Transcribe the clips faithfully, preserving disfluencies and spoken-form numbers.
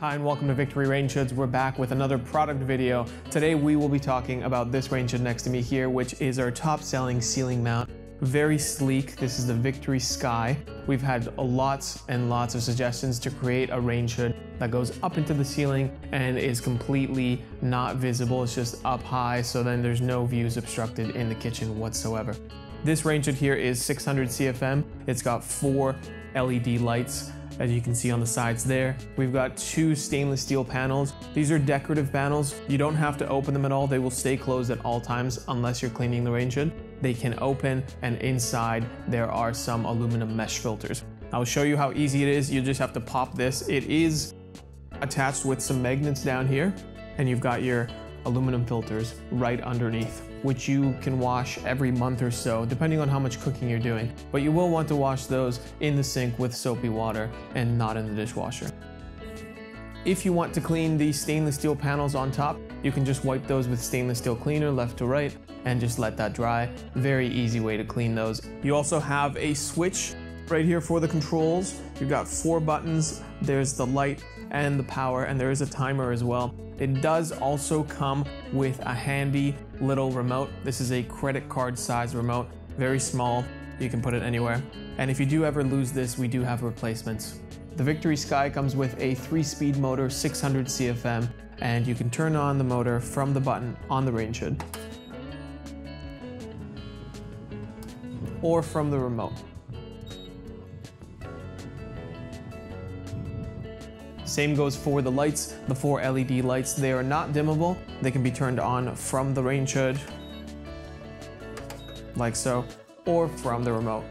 Hi and welcome to Victory Range Hoods. We're back with another product video. Today we will be talking about this range hood next to me here, which is our top selling ceiling mount. Very sleek. This is the Victory Sky. We've had lots and lots of suggestions to create a range hood that goes up into the ceiling and is completely not visible. It's just up high, so then there's no views obstructed in the kitchen whatsoever. This range hood here is six hundred C F M. It's got four L E D lights, as you can see on the sides there. We've got two stainless steel panels. These are decorative panels. You don't have to open them at all. They will stay closed at all times unless you're cleaning the range hood. They can open, and inside there are some aluminum mesh filters. I'll show you how easy it is. You just have to pop this. It is attached with some magnets down here, and you've got your aluminum filters right underneath, which you can wash every month or so, depending on how much cooking you're doing. But you will want to wash those in the sink with soapy water and not in the dishwasher. If you want to clean the stainless steel panels on top, you can just wipe those with stainless steel cleaner left to right and just let that dry. Very easy way to clean those. You also have a switch right here for the controls. You've got four buttons. There's the light and the power, and there is a timer as well. It does also come with a handy little remote. This is a credit card size remote, very small. You can put it anywhere. And if you do ever lose this, we do have replacements. The Victory Sky comes with a three-speed motor, six hundred C F M, and you can turn on the motor from the button on the range hood or from the remote. Same goes for the lights, the four L E D lights. They are not dimmable. They can be turned on from the range hood, like so, or from the remote.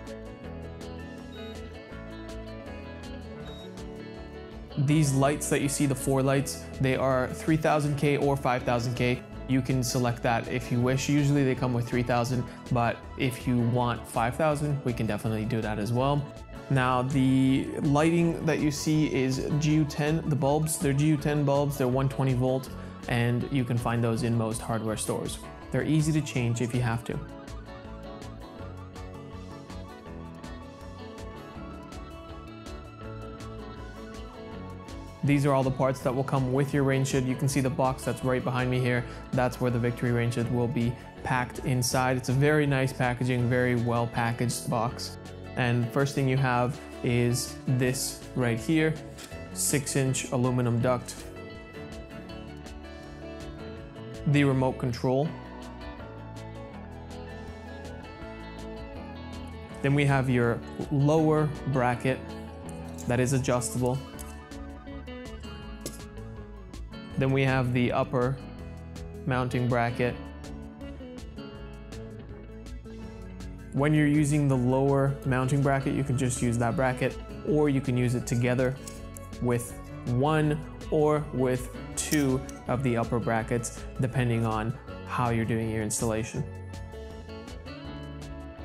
These lights that you see, the four lights, they are three thousand K or five thousand K. You can select that if you wish. Usually they come with three thousand, but if you want five thousand, we can definitely do that as well. Now, the lighting that you see is G U ten, the bulbs. They're G U ten bulbs, they're one twenty volt, and you can find those in most hardware stores. They're easy to change if you have to. These are all the parts that will come with your range hood. You can see the box that's right behind me here. That's where the Victory range hood will be packed inside. It's a very nice packaging, very well packaged box. And first thing you have is this right here, six inch aluminum duct, the remote control. Then we have your lower bracket that is adjustable. Then we have the upper mounting bracket. When you're using the lower mounting bracket, you can just use that bracket, or you can use it together with one or with two of the upper brackets, depending on how you're doing your installation.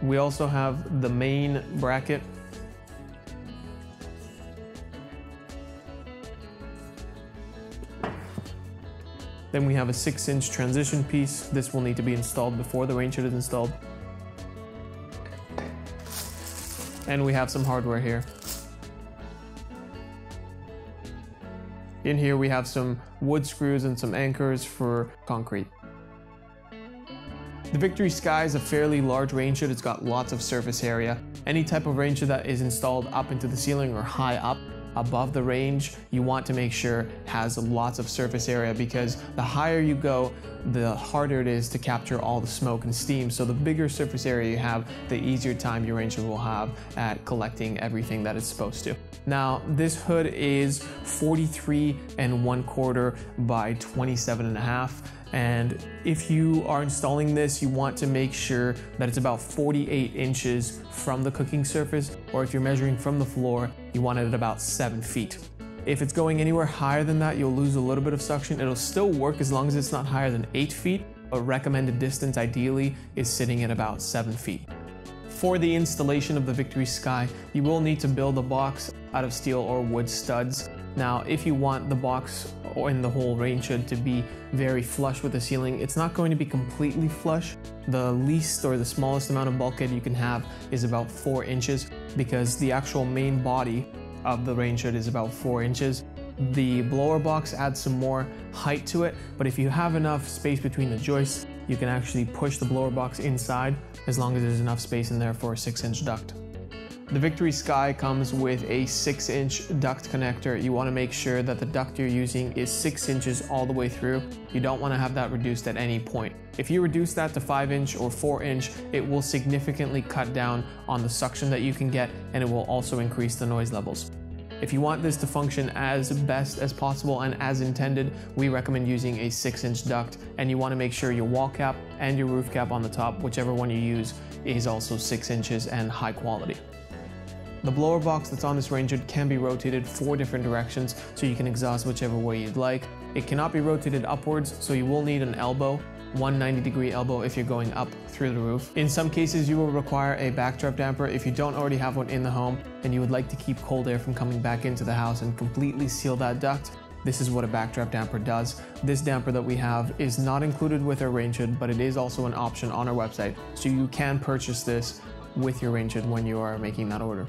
We also have the main bracket. Then we have a six inch transition piece. This will need to be installed before the range hood is installed. And we have some hardware here. In here we have some wood screws and some anchors for concrete. The Victory Sky is a fairly large range hood. It's got lots of surface area. Any type of range hood that is installed up into the ceiling or high up above the range, you want to make sure has lots of surface area, because the higher you go, the harder it is to capture all the smoke and steam. So the bigger surface area you have, the easier time your range hood will have at collecting everything that it's supposed to. Now, this hood is forty-three and one quarter by twenty-seven and a half. And if you are installing this, you want to make sure that it's about forty-eight inches from the cooking surface, or if you're measuring from the floor, you want it at about seven feet. If it's going anywhere higher than that, you'll lose a little bit of suction. It'll still work as long as it's not higher than eight feet, but recommended distance ideally is sitting at about seven feet. For the installation of the Victory Sky, you will need to build a box out of steel or wood studs. Now, if you want the box or in the whole range hood to be very flush with the ceiling, it's not going to be completely flush. The least or the smallest amount of bulkhead you can have is about four inches, because the actual main body of the range hood is about four inches. The blower box adds some more height to it, but if you have enough space between the joists, you can actually push the blower box inside as long as there's enough space in there for a six inch duct. The Victory Sky comes with a six inch duct connector. You want to make sure that the duct you're using is six inches all the way through. You don't want to have that reduced at any point. If you reduce that to five inch or four inch, it will significantly cut down on the suction that you can get, and it will also increase the noise levels. If you want this to function as best as possible and as intended, we recommend using a six inch duct, and you want to make sure your wall cap and your roof cap on the top, whichever one you use, is also six inches and high quality. The blower box that's on this Range Hood can be rotated four different directions, so you can exhaust whichever way you'd like. It cannot be rotated upwards, so you will need an elbow, one ninety degree elbow if you're going up through the roof. In some cases, you will require a backdrop damper if you don't already have one in the home and you would like to keep cold air from coming back into the house and completely seal that duct. This is what a backdrop damper does. This damper that we have is not included with our Range Hood, but it is also an option on our website, so you can purchase this with your Range Hood when you are making that order.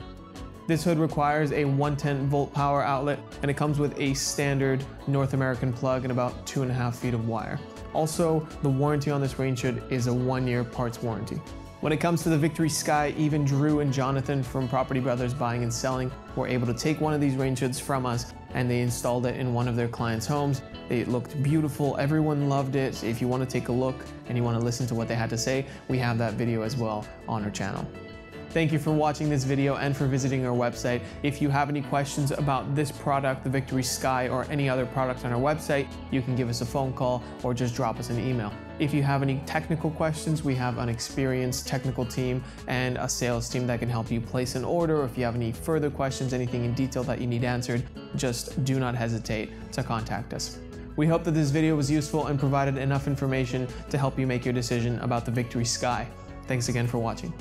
This hood requires a one ten volt power outlet, and it comes with a standard North American plug and about two and a half feet of wire. Also, the warranty on this Range Hood is a one year parts warranty. When it comes to the Victory Sky, even Drew and Jonathan from Property Brothers Buying and Selling were able to take one of these Range Hoods from us, and they installed it in one of their clients' homes. It looked beautiful. Everyone loved it. So if you want to take a look and you want to listen to what they had to say, we have that video as well on our channel. Thank you for watching this video and for visiting our website. If you have any questions about this product, the Victory Sky, or any other product on our website, you can give us a phone call or just drop us an email. If you have any technical questions, we have an experienced technical team and a sales team that can help you place an order. If you have any further questions, anything in detail that you need answered, just do not hesitate to contact us. We hope that this video was useful and provided enough information to help you make your decision about the Victory Sky. Thanks again for watching.